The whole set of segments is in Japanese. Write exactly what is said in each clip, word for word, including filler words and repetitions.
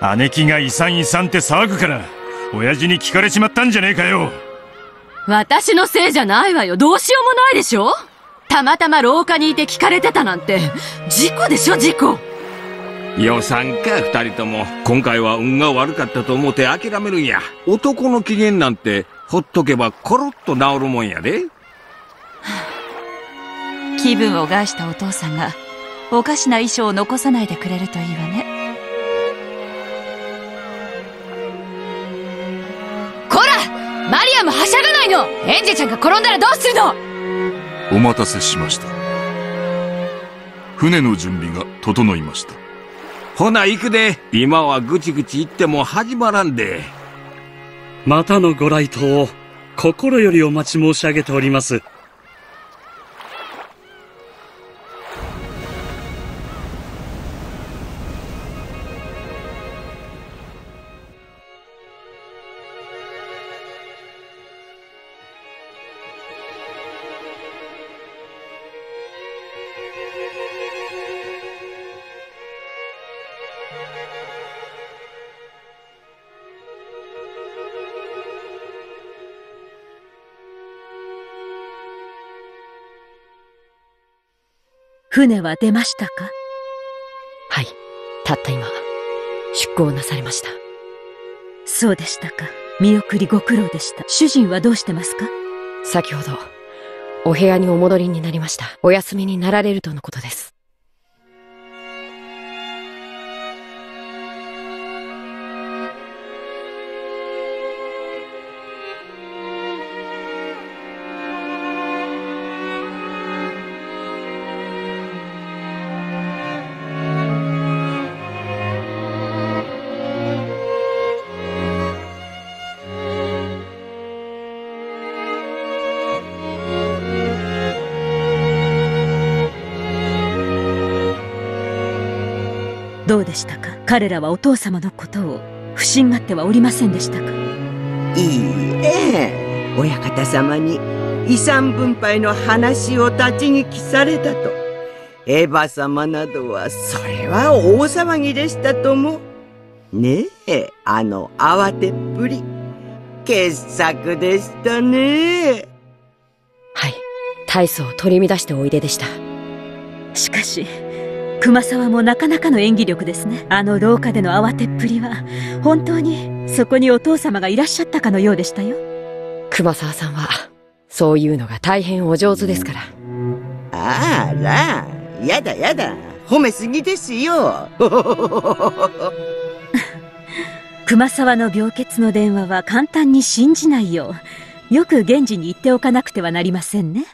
姉貴が遺産遺産って騒ぐから親父に聞かれちまったんじゃねえかよ。私のせいじゃないわよ。どうしようもないでしょ。たまたま廊下にいて聞かれてたなんて事故でしょ、事故。予算か、二人とも今回は運が悪かったと思って諦めるんや。男の機嫌なんてほっとけばコロッと治るもんやで。気分を害したお父さんがおかしな遺書を残さないでくれるといいわね。こら、マリアもはしゃがないの。エンジェちゃんが転んだらどうするの。お待たせしました。船の準備が整いました。ほな行くで。今はぐちぐち言っても始まらんで。またのご来島を心よりお待ち申し上げております。船は出ましたか。はい、たった今出港なされました。そうでしたか。見送りご苦労でした。主人はどうしてますか。先ほどお部屋にお戻りになりました。お休みになられるとのことです。どうでしたか。彼らはお父様のことを不審がってはおりませんでしたか。いいえ、親方様に遺産分配の話を立ち聞きされたと。エヴァ様などはそれは大騒ぎでしたとも。ねえ、あの慌てっぷり、傑作でしたね。はい、大層取り乱しておいででした。しかし熊沢もなかなかの演技力ですね。あの廊下での慌てっぷりは本当にそこにお父様がいらっしゃったかのようでしたよ。熊沢さんはそういうのが大変お上手ですから。あら、やだやだ、褒めすぎですよ。熊沢の病欠の電話は簡単に信じないよう、よく現地に行っておかなくてはなりませんね。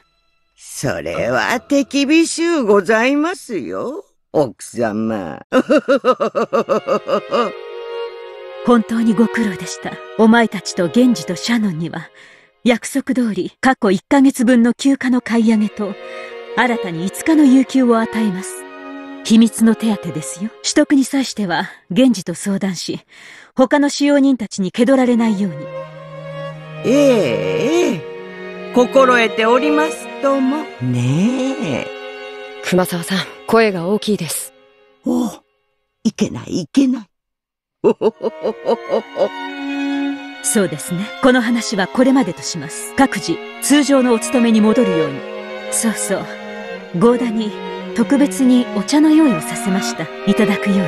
それは手厳しゅうございますよ、奥様。本当にご苦労でした。お前たちと源氏とシャノンには約束通り過去いっかげつぶんの休暇の買い上げと新たにいつかの有給を与えます。秘密の手当ですよ。取得に際しては源氏と相談し、他の使用人たちに気取られないように。ええ、心得ておりますとも。ねえ、熊沢さん声が大きいです。おお、いけないいけない。そうですね、この話はこれまでとします。各自通常のお勤めに戻るように。そうそう、郷田に特別にお茶の用意をさせました。いただくように。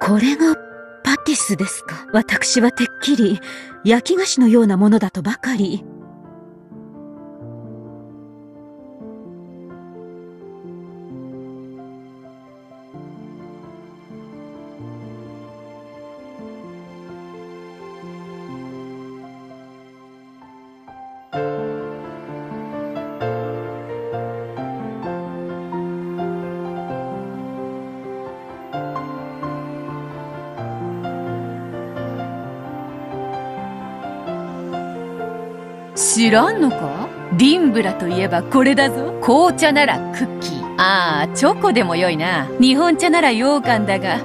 これがパティスですか。私はてっきり焼き菓子のようなものだとばかり。知らんのか？リンブラといえばこれだぞ。紅茶ならクッキー、ああチョコでもよいな。日本茶なら羊羹だが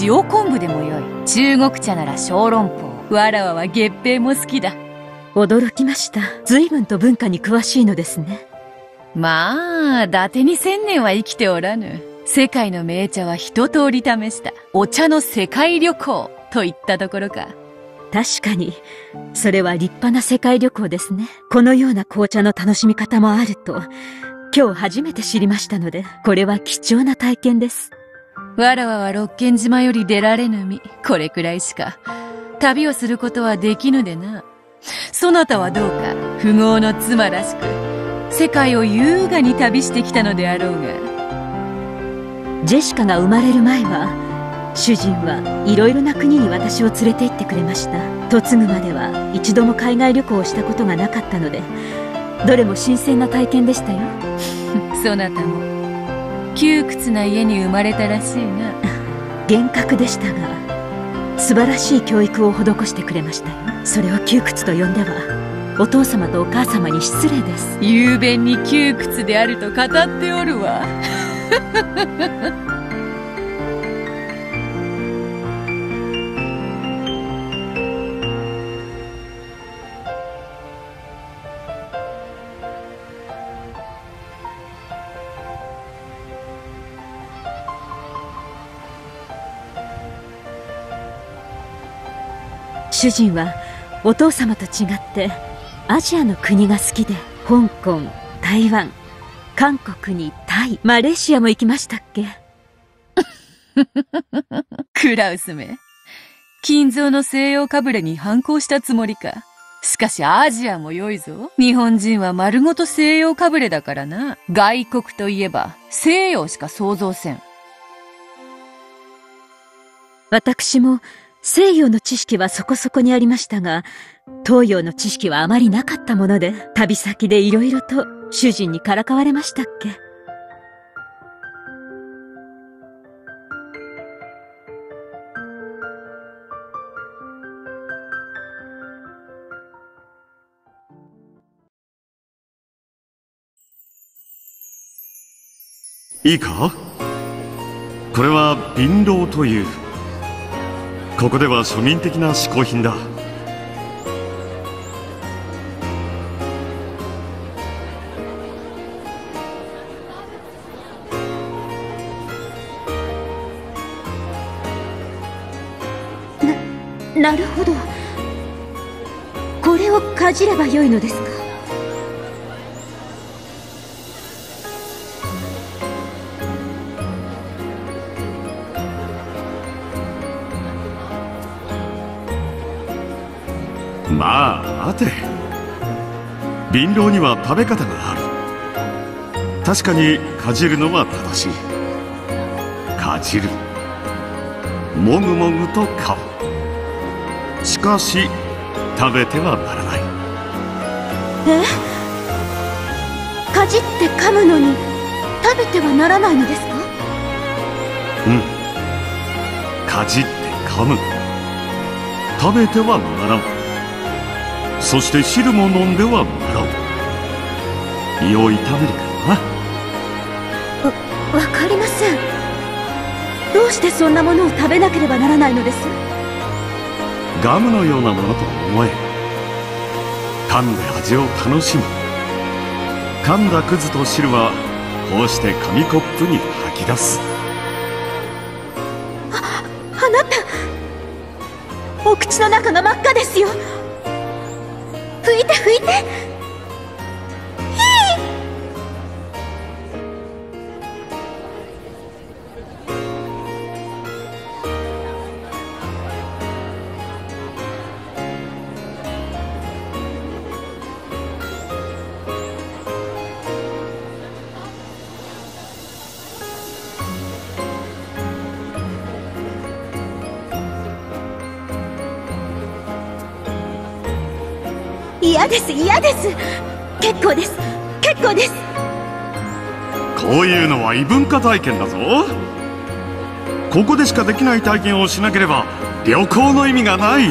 塩昆布でもよい。中国茶なら小籠包、わらわは月餅も好きだ。驚きました。随分と文化に詳しいのですね。まあ伊達に千年は生きておらぬ。世界の名茶は一通り試した。お茶の世界旅行といったところか。確かにそれは立派な世界旅行ですね。このような紅茶の楽しみ方もあると今日初めて知りましたので、これは貴重な体験です。わらわは六軒島より出られぬ身、これくらいしか旅をすることはできぬでな。そなたはどうか、富豪の妻らしく世界を優雅に旅してきたのであろうが。ジェシカが生まれる前は主人はいろいろな国に私を連れて行ってくれました。嫁ぐまでは一度も海外旅行をしたことがなかったので、どれも新鮮な体験でしたよ。そなたも窮屈な家に生まれたらしいな。厳格でしたが素晴らしい教育を施してくれましたよ。それを窮屈と呼んではお父様とお母様に失礼です。雄弁に窮屈であると語っておるわ。主人はお父様と違ってアジアの国が好きで、香港、台湾、韓国にタイ、マレーシアも行きましたっけ。クラウスめ、金蔵の西洋かぶれに反抗したつもりか。しかしアジアも良いぞ。日本人は丸ごと西洋かぶれだからな。外国といえば西洋しか想像せん。私も西洋の知識はそこそこにありましたが、東洋の知識はあまりなかったもので、旅先でいろいろと主人にからかわれましたっけ。いいか？これは瓶ドウという、ここでは庶民的な嗜好品だ。な、なるほど。これをかじればよいのですか。まあ待て、瓶ドウには食べ方がある。確かにかじるのは正しい。かじる、もぐもぐとかむ。しかし食べてはならない。え、かじって噛むのに食べてはならないのですか。うん、かじって噛む、食べてはならん。そして汁も飲んではもらおう。胃を痛めるからな。わ、わかりません。どうしてそんなものを食べなければならないのです。ガムのようなものと思え。噛んで味を楽しむ。噛んだくずと汁はこうして紙コップに吐き出す。あ、あなた、お口の中が真っ赤ですよ。拭いて拭いて。ひ嫌です嫌です。結構です結構です。こういうのは異文化体験だぞ。ここでしかできない体験をしなければ旅行の意味がない。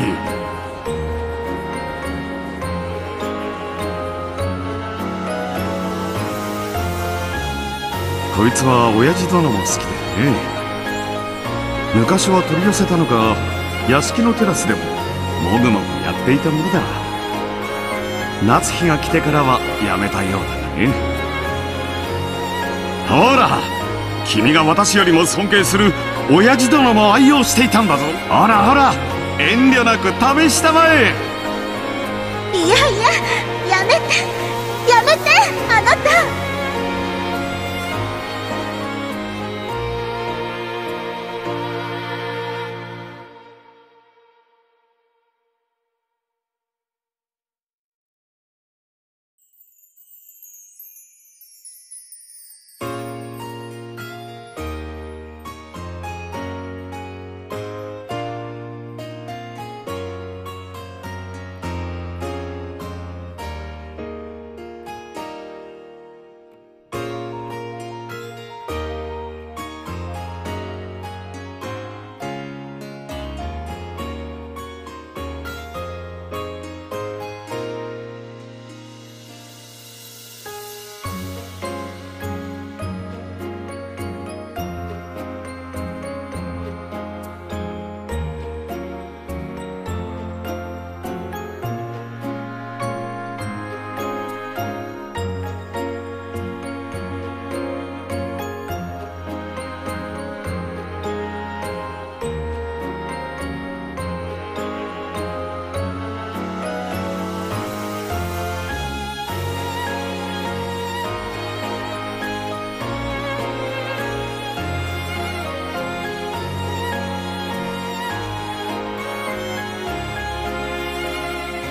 こいつは親父殿も好きでね。昔は取り寄せたのか、屋敷のテラスでももぐもぐやっていたものだ。夏日が来てからはやめたようだがね。ほら、君が私よりも尊敬する親父殿も愛用していたんだぞ。あらあら、遠慮なく試したまえ。いやいや、やめてやめて、あなた。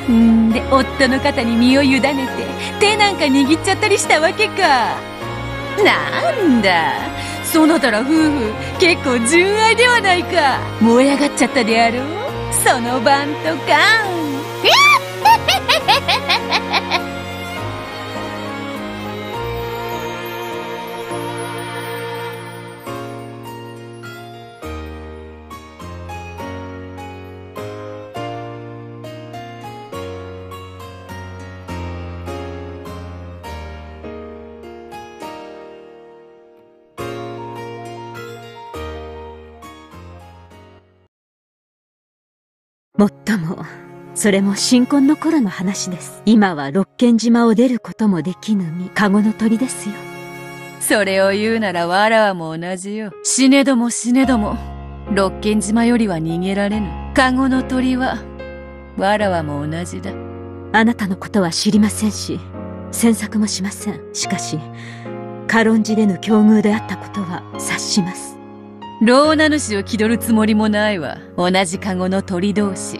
んで夫の肩に身を委ねて手なんか握っちゃったりしたわけか。なんだ、そなたら夫婦結構純愛ではないか。燃え上がっちゃったであろう、その晩とか。もっとも、それも新婚の頃の話です。今は六軒島を出ることもできぬ身、カゴの鳥ですよ。それを言うならわらわも同じよ。死ねども死ねども、六軒島よりは逃げられぬ。カゴの鳥は、わらわも同じだ。あなたのことは知りませんし、詮索もしません。しかし、軽んじれぬ境遇であったことは察します。老名主を気取るつもりもないわ。同じカゴの鳥同士、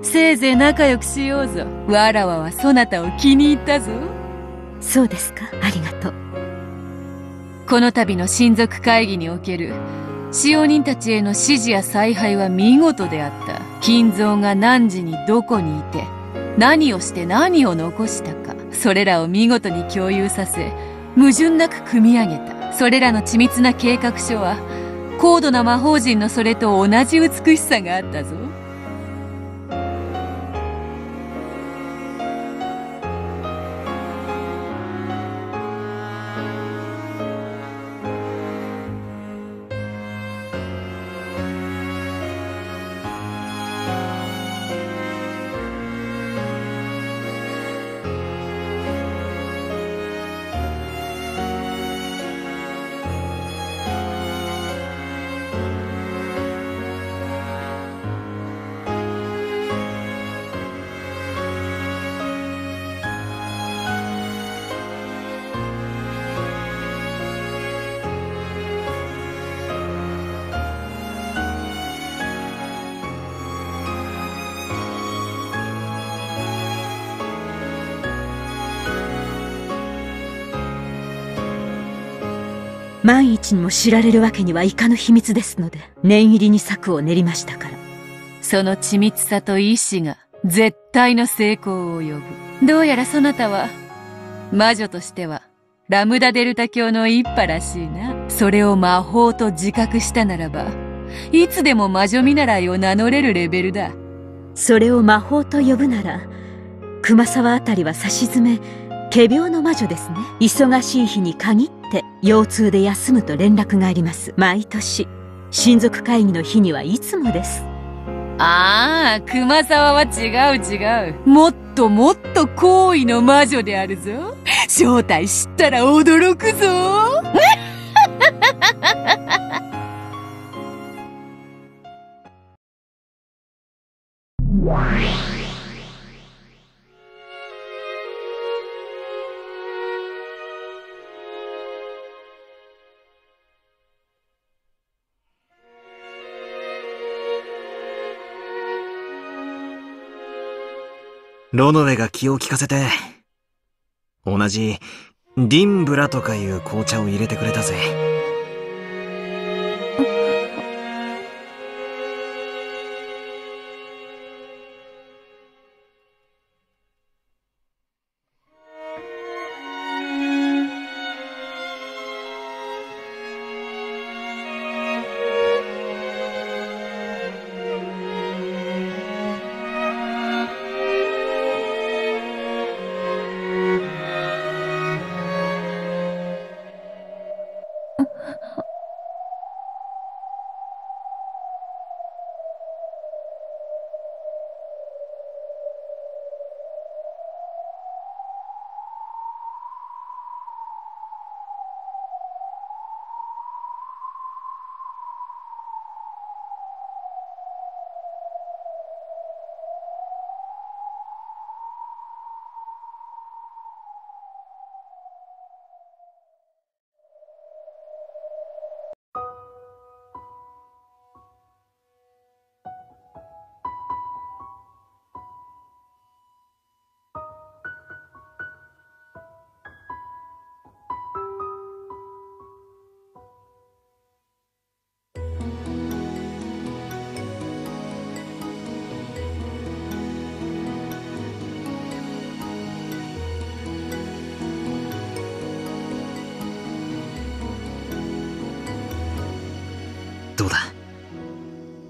せいぜい仲良くしようぞ。わらわはそなたを気に入ったぞ。そうですか、ありがとう。この度の親族会議における使用人たちへの指示や采配は見事であった。金蔵が何時にどこにいて何をして何を残したか、それらを見事に共有させ矛盾なく組み上げた。それらの緻密な計画書は高度な魔法人のそれと同じ美しさがあったぞ。万一にも知られるわけにはいかぬ秘密ですので、念入りに策を練りましたから。その緻密さと意志が絶対の成功を呼ぶ。どうやらそなたは魔女としてはラムダデルタ教の一派らしいな。それを魔法と自覚したならば、いつでも魔女見習いを名乗れるレベルだ。それを魔法と呼ぶなら、熊沢あたりは差し詰め仮病の魔女ですね。忙しい日に限ってって腰痛で休むと連絡があります。毎年親族会議の日にはいつもです。ああ、熊沢は違う違う。もっともっと好意の魔女であるぞ。正体知ったら驚くぞ。ロノレが気を利かせて同じディンブラとかいう紅茶を入れてくれたぜ。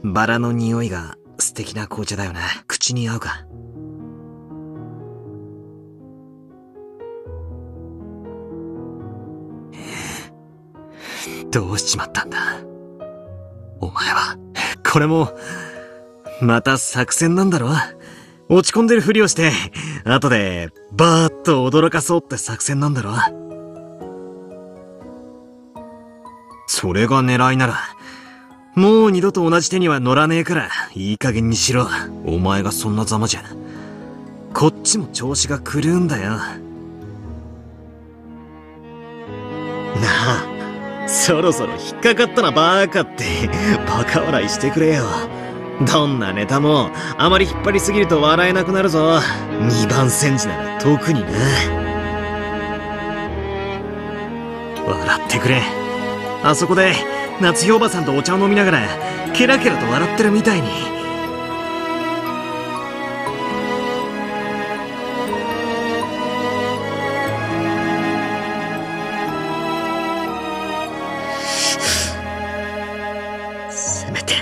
バラの匂いが素敵な紅茶だよな。口に合うか？どうしちまったんだ。お前は。これも、また作戦なんだろ？落ち込んでるふりをして、後でバーッと驚かそうって作戦なんだろ？それが狙いなら、もう二度と同じ手には乗らねえから、いい加減にしろ。お前がそんなざまじゃ、こっちも調子が狂うんだよ。なあ、そろそろ引っかかったなバカって、バカ笑いしてくれよ。どんなネタも、あまり引っ張りすぎると笑えなくなるぞ。二番煎じなら特にな。笑ってくれ。あそこで、夏日おばさんとお茶を飲みながらケラケラと笑ってるみたいに。せめて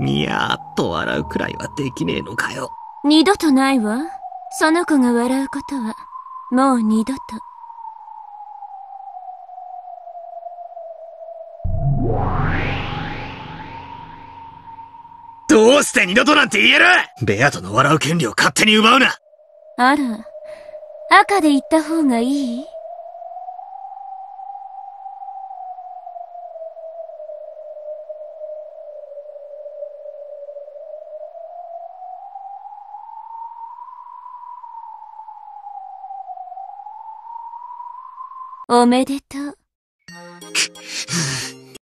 ニヤッと笑うくらいはできねえのかよ。二度とないわ、その子が笑うことは。もう二度と。どうして二度となんて言える？ベアトの笑う権利を勝手に奪うな。あら、赤で言った方がいい？おめでとう。